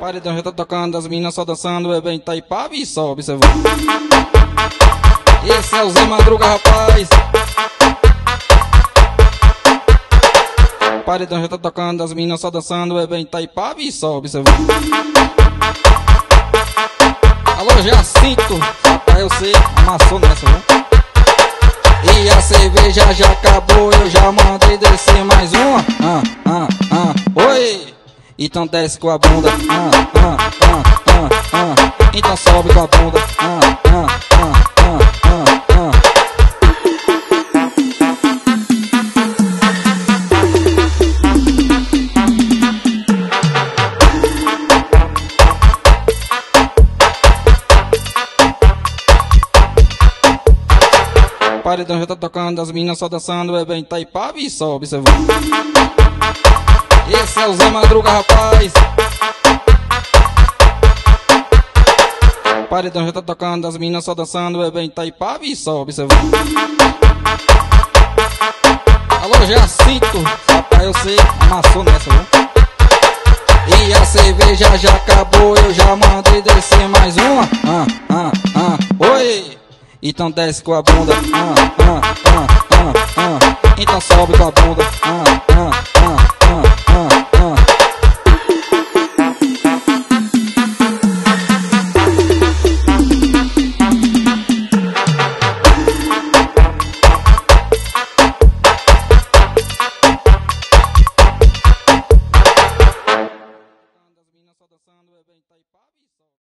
Paredão já tá tocando, as meninas só dançando, bebê Itaipava e só observando. Esse é o Zé Madruga, rapaz. Paredão já tá tocando, as meninas só dançando, bebê Itaipava e só observando. Alô, Jacinto, rapaz, eu sei, amassou nessa, né? E a cerveja já acabou, eu já mandei descer mais uma. Oi! Então desce com a bunda, então sobe com a bunda, Paredão já tá tocando, as meninas só dançando, bebê Itaipava e só observando. Esse é o Zé Madruga, rapaz. Paredão já tá tocando, as meninas só dançando, bebê Itaipava e só observando. Alô, Jacinto, rapaz, eu sei, amassou nessa, viu? E a cerveja já acabou, eu já mandei descer mais uma. Oi! Então desce com a bunda, então sobe com a bunda,